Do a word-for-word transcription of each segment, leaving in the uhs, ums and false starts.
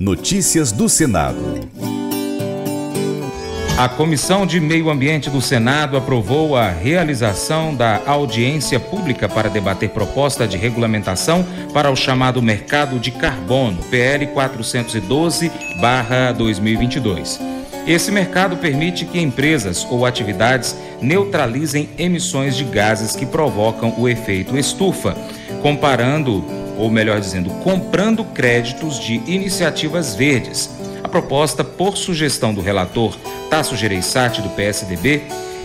Notícias do Senado. A Comissão de Meio Ambiente do Senado aprovou a realização da audiência pública para debater proposta de regulamentação para o chamado mercado de carbono, P L quatrocentos e doze barra dois mil e vinte e dois. Esse mercado permite que empresas ou atividades neutralizem emissões de gases que provocam o efeito estufa, comparando, ou melhor dizendo, comprando créditos de iniciativas verdes. A proposta, por sugestão do relator Tasso Jereissati, do P S D B,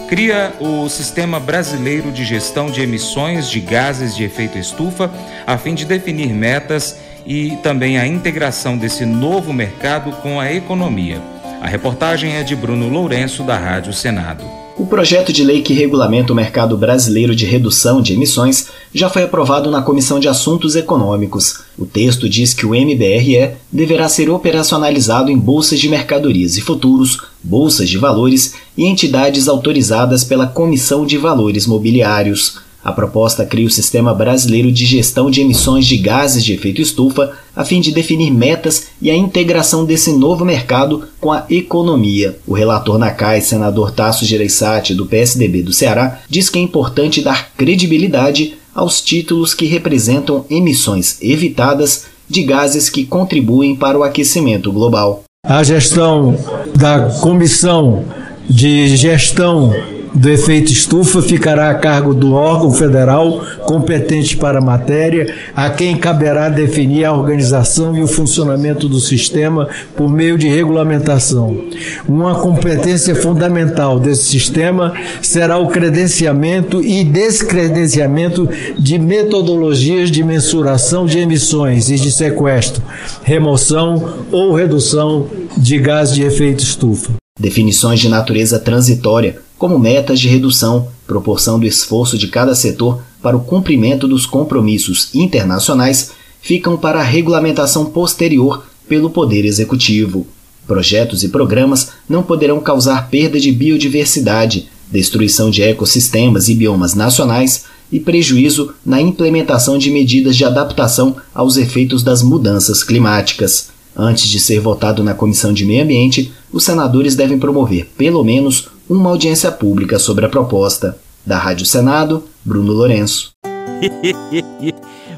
cria o Sistema Brasileiro de Gestão de Emissões de Gases de Efeito Estufa, a fim de definir metas e também a integração desse novo mercado com a economia. A reportagem é de Bruno Lourenço, da Rádio Senado. O projeto de lei que regulamenta o mercado brasileiro de redução de emissões já foi aprovado na Comissão de Assuntos Econômicos. O texto diz que o M B R E deverá ser operacionalizado em bolsas de mercadorias e futuros, bolsas de valores e entidades autorizadas pela Comissão de Valores Mobiliários. A proposta cria o Sistema Brasileiro de Gestão de Emissões de Gases de Efeito Estufa, a fim de definir metas e a integração desse novo mercado com a economia. O relator na C A I, senador Tasso Jereissati, do P S D B do Ceará, diz que é importante dar credibilidade aos títulos que representam emissões evitadas de gases que contribuem para o aquecimento global. A gestão da Comissão de Gestão do efeito estufa ficará a cargo do órgão federal competente para a matéria, a quem caberá definir a organização e o funcionamento do sistema por meio de regulamentação. Uma competência fundamental desse sistema será o credenciamento e descredenciamento de metodologias de mensuração de emissões e de sequestro, remoção ou redução de gás de efeito estufa. Definições de natureza transitória, como metas de redução, proporção do esforço de cada setor para o cumprimento dos compromissos internacionais, ficam para a regulamentação posterior pelo Poder Executivo. Projetos e programas não poderão causar perda de biodiversidade, destruição de ecossistemas e biomas nacionais e prejuízo na implementação de medidas de adaptação aos efeitos das mudanças climáticas. Antes de ser votado na Comissão de Meio Ambiente, os senadores devem promover, pelo menos, uma audiência pública sobre a proposta. Da Rádio Senado, Bruno Lourenço.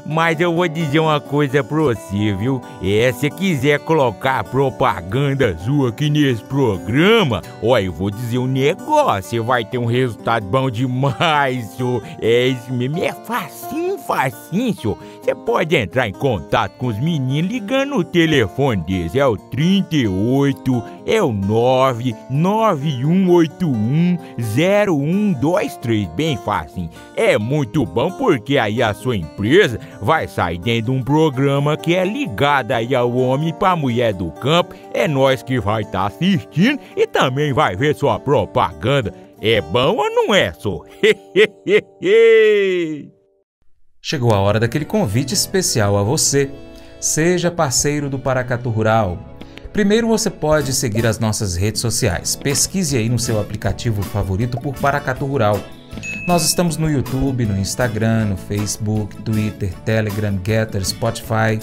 Mas eu vou dizer uma coisa pra você, viu? É, se quiser colocar propaganda sua aqui nesse programa, ó, eu vou dizer um negócio, você vai ter um resultado bom demais, senhor. É isso mesmo, é facinho, facinho, senhor. Você pode entrar em contato com os meninos ligando o telefone deles, é o trinta e oito, é o nove nove um oito um zero um dois três, bem facinho. É muito bom porque aí a sua empresa vai sair dentro de um programa que é ligado aí ao homem para a mulher do campo. É nós que vai estar tá assistindo e também vai ver sua propaganda. É bom ou não é, só? Chegou a hora daquele convite especial a você. Seja parceiro do Paracatu Rural. Primeiro você pode seguir as nossas redes sociais. Pesquise aí no seu aplicativo favorito por Paracatu Rural. Nós estamos no YouTube, no Instagram, no Facebook, Twitter, Telegram, Getter, Spotify,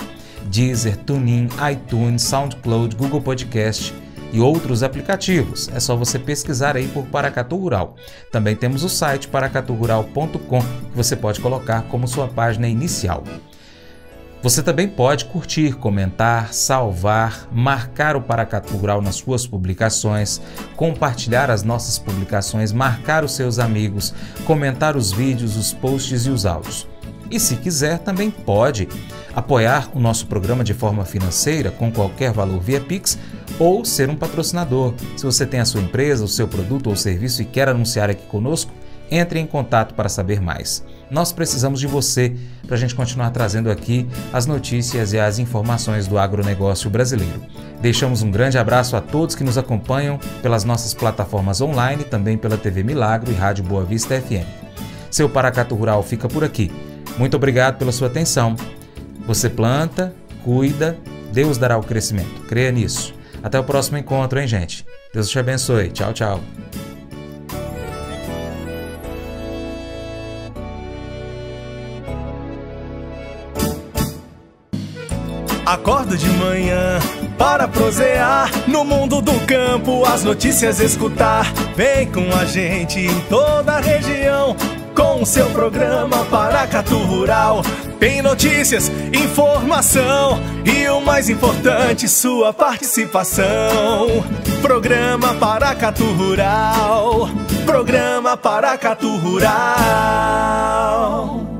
Deezer, TuneIn, iTunes, SoundCloud, Google Podcast e outros aplicativos. É só você pesquisar aí por Paracatu Rural. Também temos o site paracatu rural ponto com, que você pode colocar como sua página inicial. Você também pode curtir, comentar, salvar, marcar o Paracatu Rural nas suas publicações, compartilhar as nossas publicações, marcar os seus amigos, comentar os vídeos, os posts e os áudios. E se quiser, também pode apoiar o nosso programa de forma financeira com qualquer valor via Pix ou ser um patrocinador. Se você tem a sua empresa, o seu produto ou serviço e quer anunciar aqui conosco, entre em contato para saber mais. Nós precisamos de você para a gente continuar trazendo aqui as notícias e as informações do agronegócio brasileiro. Deixamos um grande abraço a todos que nos acompanham pelas nossas plataformas online, também pela T V Milagro e Rádio Boa Vista F M. Seu Paracatu Rural fica por aqui. Muito obrigado pela sua atenção. Você planta, cuida, Deus dará o crescimento. Creia nisso. Até o próximo encontro, hein, gente? Deus te abençoe. Tchau, tchau. Acordo de manhã para prosear no mundo do campo, as notícias escutar. Vem com a gente em toda a região, com o seu programa Paracatu Rural. Tem notícias, informação e o mais importante, sua participação. Programa Paracatu Rural, Programa Paracatu Rural.